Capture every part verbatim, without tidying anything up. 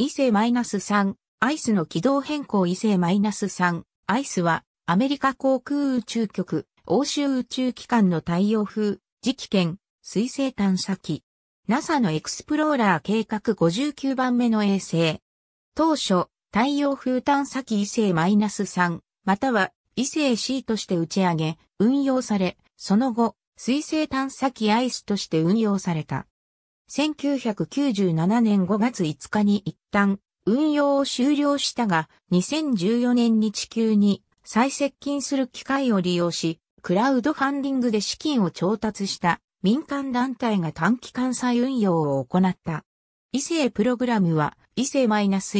アイセー-スリー、アイスの軌道変更アイセー-スリー、アイスはアメリカ航空宇宙局、欧州宇宙機関の太陽風、磁気圏、水星探査機。ナサ のエクスプローラー計画ごじゅうきゅうばんめの衛星。当初、太陽風探査機アイセー-スリー、またはアイセー-シー として打ち上げ、運用され、その後、水星探査機アイスとして運用された。せんきゅうひゃくきゅうじゅうななねんごがついつかに一旦運用を終了したが、にせんじゅうよねんに地球に再接近する機会を利用し、クラウドファンディングで資金を調達した民間団体が短期間再運用を行った。アイセープログラムはアイセー-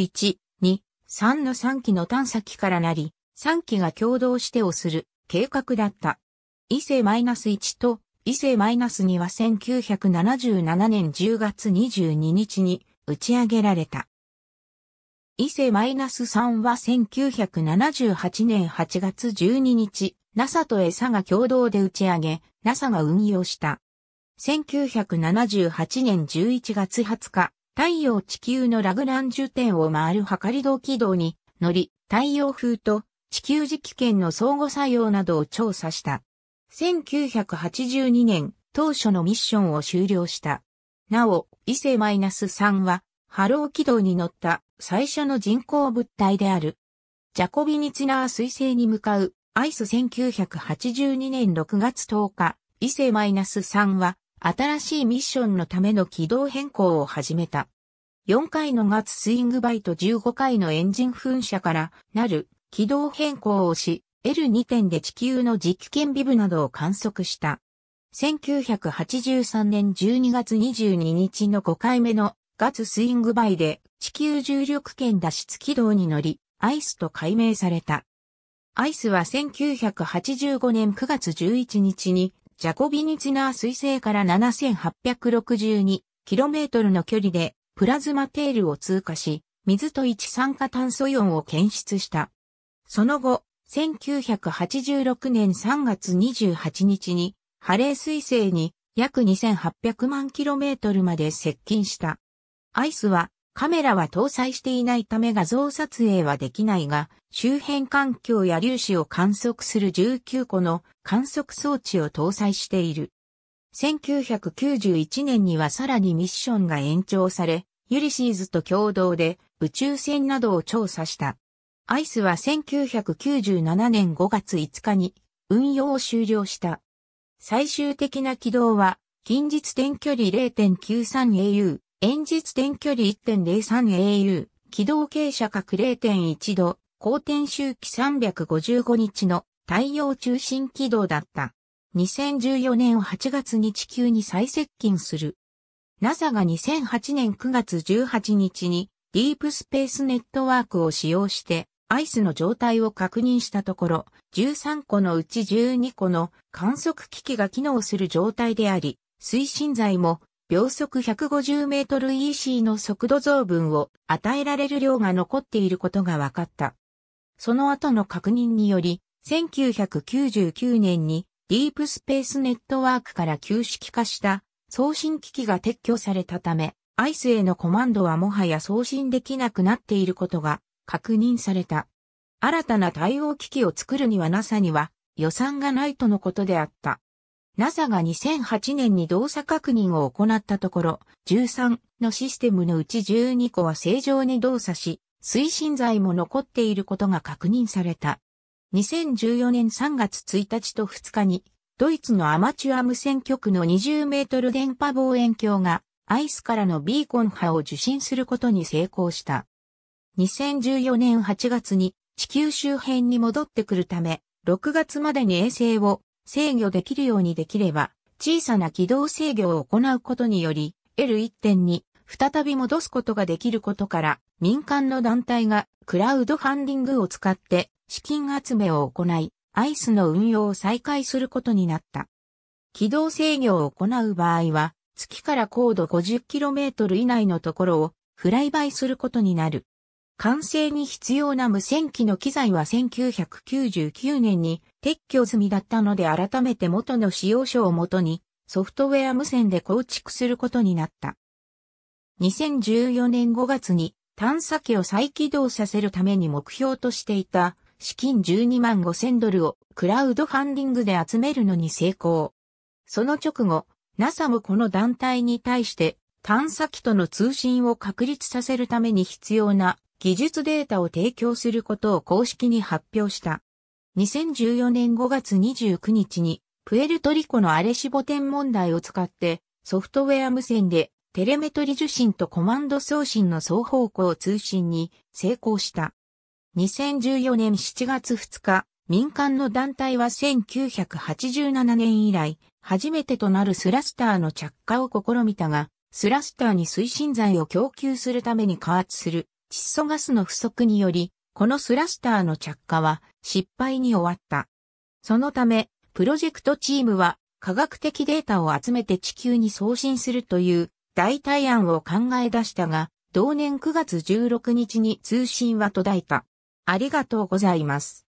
いち、に、さんのさんきの探査機からなり、さんきが共同指定をする計画だった。アイセー-いちとアイセー-にはせんきゅうひゃくななじゅうななねんじゅうがつにじゅうににちに打ち上げられた。アイセー-さんはせんきゅうひゃくななじゅうはちねんはちがつじゅうににち、ナサ とエスエーが共同で打ち上げ、ナサ が運用した。せんきゅうひゃくななじゅうはちねんじゅういちがつはつか、太陽地球のラグランジュ点を回る測り軌道に乗り、太陽風と地球磁気圏の相互作用などを調査した。せんきゅうひゃくはちじゅうにねん、当初のミッションを終了した。なお、アイセー-さんは、ハロー軌道に乗った最初の人工物体である。ジャコビニツィナー彗星に向かう、アイセー-せんきゅうひゃくはちじゅうにねんろくがつとおか、アイセー-さんは新しいミッションのための軌道変更を始めた。よんかいのガススイングバイトじゅうごかいのエンジン噴射からなる軌道変更をし、エルにてんで地球の磁気圏微部などを観測した。せんきゅうひゃくはちじゅうさんねんじゅうにがつにじゅうににちのごかいめのガススイングバイで地球重力圏脱出軌道に乗り、アイスと改名された。アイスはせんきゅうひゃくはちじゅうごねんくがつじゅういちにちにジャコビニツィナー彗星から ななせんはっぴゃくろくじゅうにキロメートル の距離でプラズマテールを通過し、水と一酸化炭素イオンを検出した。その後、せんきゅうひゃくはちじゅうろくねんさんがつにじゅうはちにちにハレー彗星に約にせんはっぴゃくまんキロメートルまで接近した。アイスはカメラは搭載していないため画像撮影はできないが、周辺環境や粒子を観測するじゅうきゅうこの観測装置を搭載している。せんきゅうひゃくきゅうじゅういちねんにはさらにミッションが延長され、ユリシーズと共同で宇宙船などを調査した。アイスはせんきゅうひゃくきゅうじゅうななねんごがついつかに運用を終了した。最終的な軌道は、近日点距離 ゼロてんきゅうさんエーユー、遠日点距離 いってんゼロさんエーユー、軌道傾斜角 ゼロてんいちど、公転周期さんびゃくごじゅうごにちの太陽中心軌道だった。にせんじゅうよねんはちがつに地球に再接近する。ナサ がにせんはちねんくがつじゅうはちにちにディープスペースネットワークを使用して、アイスの状態を確認したところ、じゅうさんこのうちじゅうにこの観測機器が機能する状態であり、推進剤も秒速 ひゃくごじゅうメートルイーシー の速度増分を与えられる量が残っていることが分かった。その後の確認により、せんきゅうひゃくきゅうじゅうきゅうねんにディープスペースネットワークから旧式化した送信機器が撤去されたため、アイスへのコマンドはもはや送信できなくなっていることが、確認された。新たな対応機器を作るには ナサ には予算がないとのことであった。ナサ がにせんはちねんに動作確認を行ったところ、じゅうさんのシステムのうちじゅうにこは正常に動作し、推進剤も残っていることが確認された。にせんじゅうよねんさんがつついたちとふつかに、ドイツのアマチュア無線局のにじゅうメートル電波望遠鏡が、アイスからのビーコン波を受信することに成功した。にせんじゅうよねんはちがつに地球周辺に戻ってくるため、ろくがつまでに衛星を制御できるようにできれば、小さな軌道制御を行うことにより、エルいってんに再び戻すことができることから、民間の団体がクラウドファンディングを使って資金集めを行い、アイスの運用を再開することになった。軌道制御を行う場合は、月から高度 ごじゅっキロメートル 以内のところをフライバイすることになる。完成に必要な無線機の機材はせんきゅうひゃくきゅうじゅうきゅうねんに撤去済みだったので改めて元の仕様書をもとにソフトウェア無線で構築することになった。にせんじゅうよねんごがつに探査機を再起動させるために目標としていた資金じゅうにまんごせんドルをクラウドファンディングで集めるのに成功。その直後、NASA もこの団体に対して探査機との通信を確立させるために必要な技術データを提供することを公式に発表した。にせんじゅうよねんごがつにじゅうくにちにプエルトリコのアレシボ天文台を使ってソフトウェア無線でテレメトリ受信とコマンド送信の双方向通信に成功した。にせんじゅうよねんしちがつふつか、民間の団体はせんきゅうひゃくはちじゅうななねん以来初めてとなるスラスターの着火を試みたが、スラスターに推進剤を供給するために加圧する窒素ガスの不足により、このスラスターの着火は失敗に終わった。そのため、プロジェクトチームは科学的データを集めて地球に送信するという代替案を考え出したが、同年くがつじゅうろくにちに通信は途絶えた。ありがとうございます。